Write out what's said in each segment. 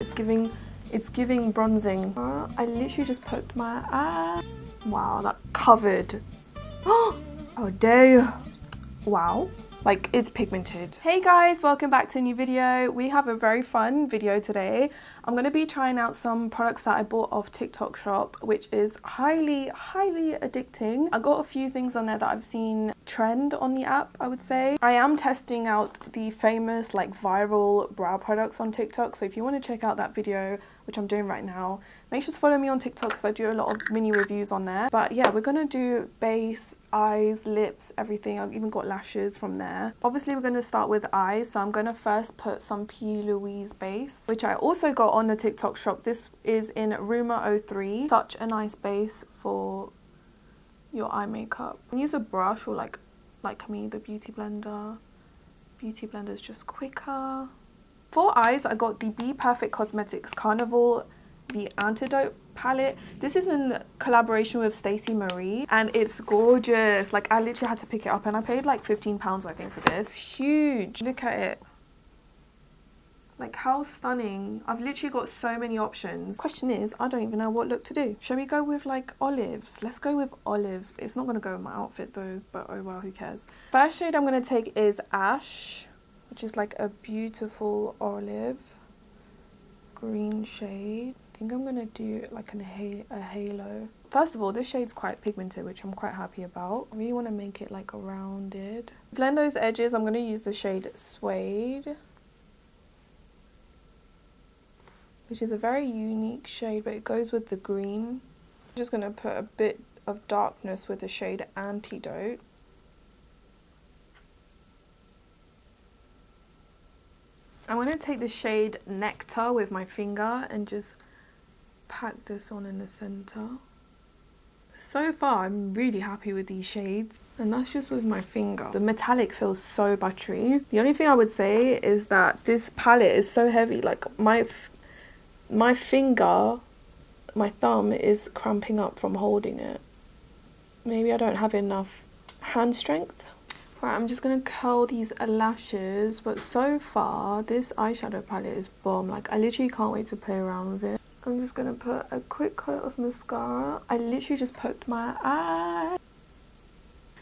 It's giving bronzing. I literally just poked my eye. Wow, that covered. Oh, dare you. Wow. Like, it's pigmented. Hey guys, welcome back to a new video. We have a very fun video today. I'm going to be trying out some products that I bought off TikTok shop, which is highly addicting. I got a few things on there that I've seen trend on the app, I would say. I am testing out the famous, like, viral brow products on TikTok, so if you want to check out that video, which I'm doing right now, make sure to follow me on TikTok because I do a lot of mini reviews on there. But yeah, we're going to do base, eyes, lips, everything. I've even got lashes from there. Obviously, we're going to start with eyes. So I'm going to first put some P. Louise base, which I also got on the TikTok shop. This is in Rumor 03. Such a nice base for your eye makeup. You can use a brush or like me, the beauty blender. Beauty blender is just quicker. For eyes, I got the BPerfect Cosmetics Carnival, the Antidote palette. This is in collaboration with Stacey Marie, and it's gorgeous. Like, I literally had to pick it up, and I paid like £15, I think, for this. Huge. Look at it. Like, how stunning. I've literally got so many options. Question is, I don't even know what look to do. Shall we go with, like, olives? Let's go with olives. It's not going to go with my outfit, though, but oh well, who cares. First shade I'm going to take is Ash, which is like a beautiful olive green shade. I think I'm gonna do like a halo. First of all, this shade's quite pigmented, which I'm quite happy about. I really want to make it like rounded. Blend those edges. I'm gonna use the shade Suede, which is a very unique shade, but it goes with the green. I'm just gonna put a bit of darkness with the shade Antidote. I'm going to take the shade Nectar with my finger and just pack this on in the centre. So far, I'm really happy with these shades, and that's just with my finger. The metallic feels so buttery. The only thing I would say is that this palette is so heavy, like my thumb is cramping up from holding it. Maybe I don't have enough hand strength. Right, I'm just going to curl these lashes, but so far, this eyeshadow palette is bomb. Like, I literally can't wait to play around with it. I'm just going to put a quick coat of mascara. I literally just poked my eye.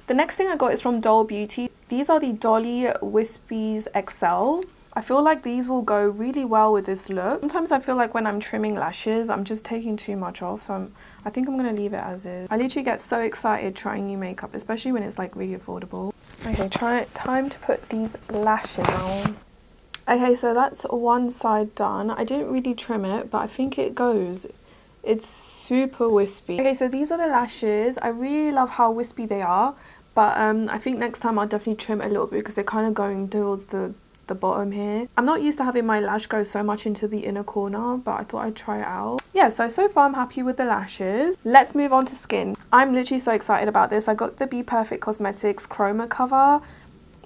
The next thing I got is from Doll Beauty. These are the Dolly Wispies XL. I feel like these will go really well with this look. Sometimes I feel like when I'm trimming lashes, I'm just taking too much off, so I think I'm going to leave it as is. I literally get so excited trying new makeup, especially when it's like really affordable. Okay, time to put these lashes on. Okay, so that's one side done. I didn't really trim it, but I think it goes. It's super wispy. Okay, so these are the lashes. I really love how wispy they are, but I think next time I'll definitely trim a little bit because they're kind of going towards the bottom here. I'm not used to having my lash go so much into the inner corner, but I thought I'd try it out. Yeah, so far I'm happy with the lashes. Let's move on to skin. I'm literally so excited about this. I got the BPerfect Cosmetics Chroma Cover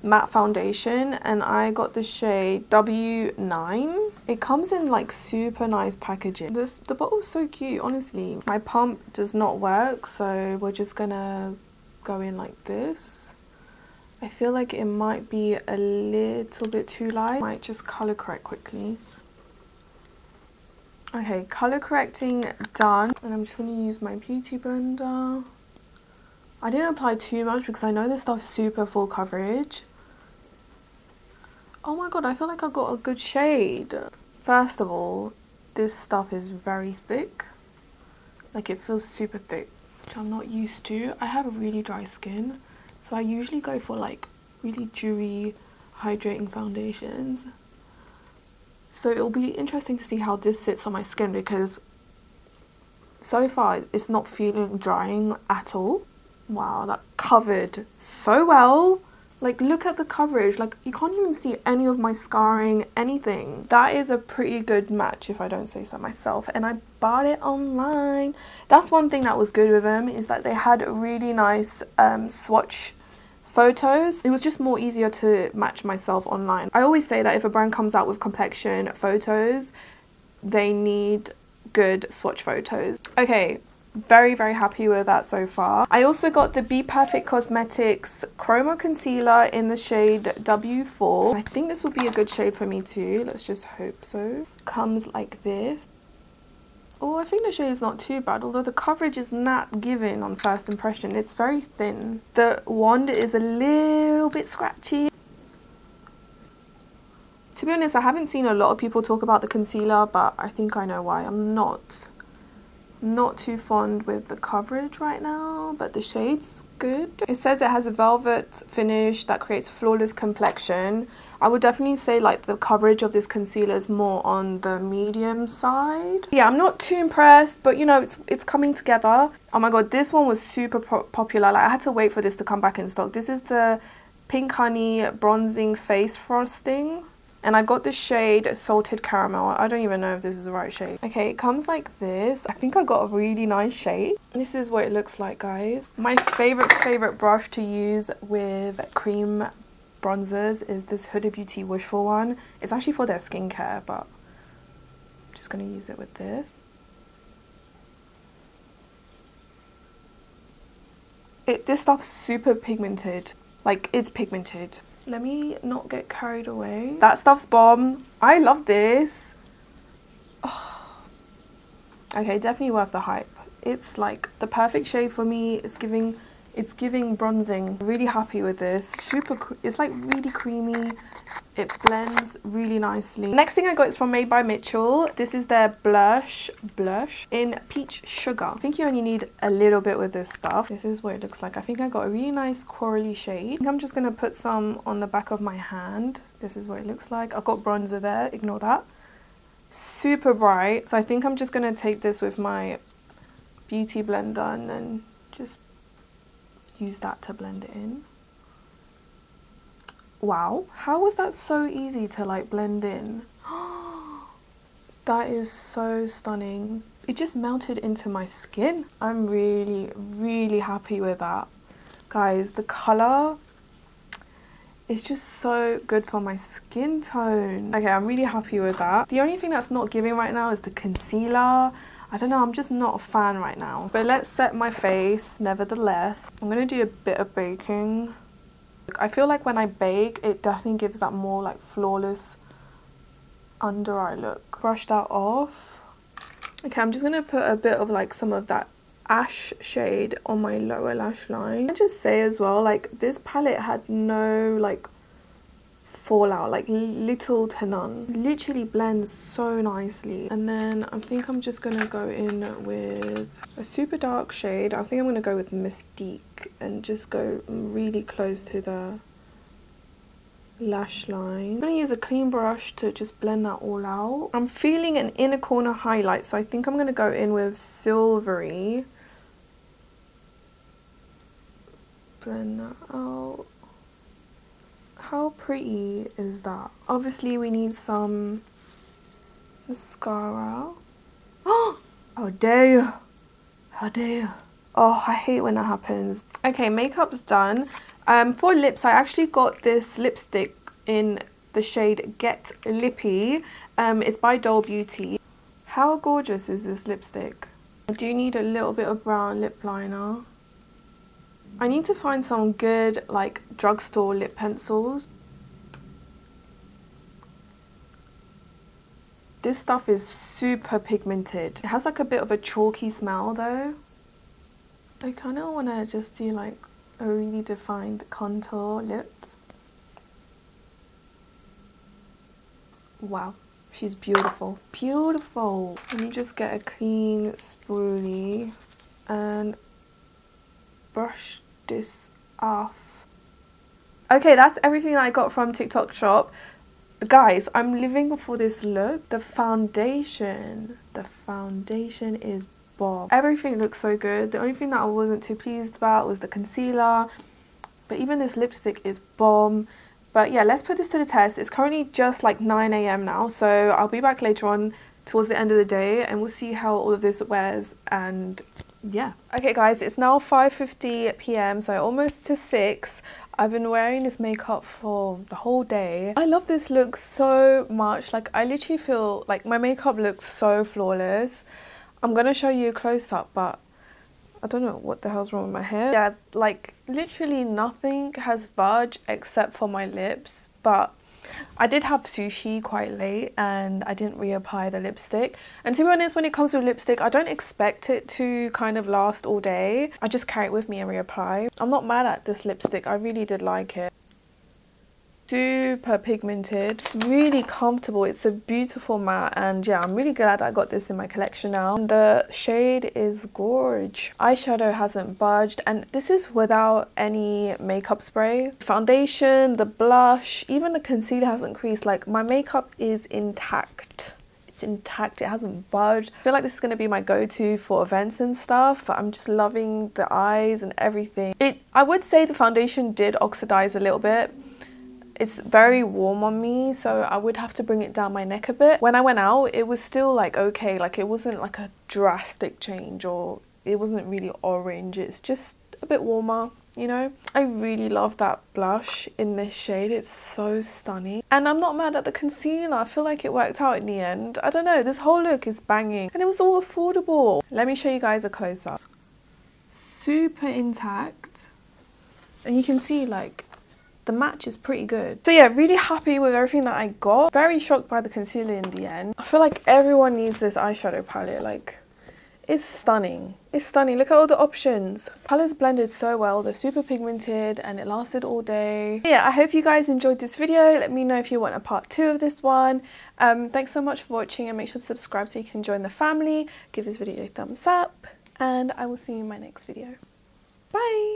matte foundation, and I got the shade W9. It comes in like super nice packaging. The bottle's so cute, honestly. My pump does not work, so we're just gonna go in like this. I feel like it might be a little bit too light. I might just colour correct quickly. Okay, colour correcting done. And I'm just going to use my beauty blender. I didn't apply too much because I know this stuff's super full coverage. Oh my god, I feel like I got a good shade. First of all, this stuff is very thick. Like, it feels super thick, which I'm not used to. I have really dry skin, so I usually go for like really dewy, hydrating foundations. So it'll be interesting to see how this sits on my skin because so far it's not feeling drying at all. Wow, that covered so well. Like, look at the coverage. Like, you can't even see any of my scarring, anything. That is a pretty good match, if I don't say so myself. And I bought it online. That's one thing that was good with them, is that they had really nice swatch photos. It was just more easier to match myself online. I always say that if a brand comes out with complexion photos, they need good swatch photos. Okay, very, very happy with that so far. I also got the BPerfect Cosmetics Chroma Concealer in the shade W4. I think this will be a good shade for me too. Let's just hope so. Comes like this. Oh, I think the shade is not too bad, although the coverage is not given on first impression. It's very thin. The wand is a little bit scratchy. To be honest, I haven't seen a lot of people talk about the concealer, but I think I know why. I'm not too fond with the coverage right now, but the shade's good. It says it has a velvet finish that creates flawless complexion. I would definitely say like the coverage of this concealer is more on the medium side. Yeah, I'm not too impressed, but you know, it's coming together. Oh my god, this one was super popular. Like, I had to wait for this to come back in stock. This is the Pink Honey Bronzing Face Frosting. And I got the shade Salted Caramel. I don't even know if this is the right shade. Okay, it comes like this. I think I got a really nice shade. This is what it looks like, guys. My favorite brush to use with cream bronzers is this Huda Beauty Wishful one. It's actually for their skincare, but I'm just going to use it with this. This stuff's super pigmented. Like, it's pigmented. Let me not get carried away. That stuff's bomb. I love this. Oh. Okay, definitely worth the hype. It's like the perfect shade for me. It's giving bronzing. Really happy with this. It's like really creamy. It blends really nicely. Next thing I got is from Made by Mitchell. This is their blush in Peach Sugar. I think you only need a little bit with this stuff. This is what it looks like. I think I got a really nice corally shade. I think I'm just gonna put some on the back of my hand. This is what it looks like. I've got bronzer there, ignore that. Super bright. So I think I'm just gonna take this with my beauty blender and then just use that to blend it in. Wow, how was that so easy to like blend in? That is so stunning. It just melted into my skin. I'm really happy with that, guys. The color is just so good for my skin tone. Okay, I'm really happy with that. The only thing that's not giving right now is the concealer. I don't know, I'm just not a fan right now. But let's set my face, nevertheless. I'm gonna do a bit of baking. I feel like when I bake, it definitely gives that more like flawless under eye look. Brush that off. Okay, I'm just gonna put a bit of like some of that ash shade on my lower lash line. Can I just say as well, like this palette had no like fallout, like little to none. Literally blends so nicely. And then I think I'm just gonna go in with a super dark shade. I think I'm gonna go with Mystique and just go really close to the lash line. I'm gonna use a clean brush to just blend that all out. I'm feeling an inner corner highlight, so I think I'm gonna go in with Silvery. Blend that out. How pretty is that? Obviously we need some mascara. Oh, how dare you, how dare you. Oh, I hate when that happens. Okay, makeup's done. For lips, I actually got this lipstick in the shade Get Lippy. It's by Doll Beauty. How gorgeous is this lipstick? I do need a little bit of brown lip liner. I need to find some good, like, drugstore lip pencils. This stuff is super pigmented. It has, like, a bit of a chalky smell, though. I kind of want to just do, like, a really defined contour lip. Wow, she's beautiful. Beautiful! Let me just get a clean spoolie and brush this off. Okay, that's everything that I got from TikTok shop, guys. I'm living for this look. The foundation is bomb. Everything looks so good. The only thing that I wasn't too pleased about was the concealer, but even this lipstick is bomb. But yeah, let's put this to the test. It's currently just like 9 AM now, so I'll be back later on towards the end of the day and we'll see how all of this wears. And yeah, okay guys, it's now 5:50 PM, so almost to 6. I've been wearing this makeup for the whole day. I love this look so much. Like, I literally feel like my makeup looks so flawless. I'm gonna show you a close-up, but I don't know what the hell's wrong with my hair. Yeah, like literally nothing has budged except for my lips, but I did have sushi quite late and I didn't reapply the lipstick. And to be honest, when it comes to lipstick, I don't expect it to kind of last all day. I just carry it with me and reapply. I'm not mad at this lipstick. I really did like it. Super pigmented. It's really comfortable. It's a beautiful matte, and yeah, I'm really glad I got this in my collection now. And the shade is Gorge. Eyeshadow hasn't budged, and this is without any makeup spray. Foundation, the blush, even the concealer hasn't creased. Like, my makeup is intact. It's intact. It hasn't budged. I feel like this is going to be my go-to for events and stuff, but I'm just loving the eyes and everything. I would say the foundation did oxidize a little bit. It's very warm on me, so I would have to bring it down my neck a bit. When I went out, it was still like okay, like it wasn't like a drastic change, or it wasn't really orange. It's just a bit warmer, you know. I really love that blush in this shade. It's so stunning. And I'm not mad at the concealer. I feel like it worked out in the end. I don't know, this whole look is banging, and it was all affordable. Let me show you guys a close-up. Super intact, and you can see like the match is pretty good. So yeah, really happy with everything that I got. Very shocked by the concealer in the end. I feel like everyone needs this eyeshadow palette. Like, it's stunning. It's stunning. Look at all the options. Colors blended so well. They're super pigmented and it lasted all day. Yeah, I hope you guys enjoyed this video. Let me know if you want a part 2 of this one. Thanks so much for watching, and make sure to subscribe so you can join the family. Give this video a thumbs up, and I will see you in my next video. Bye!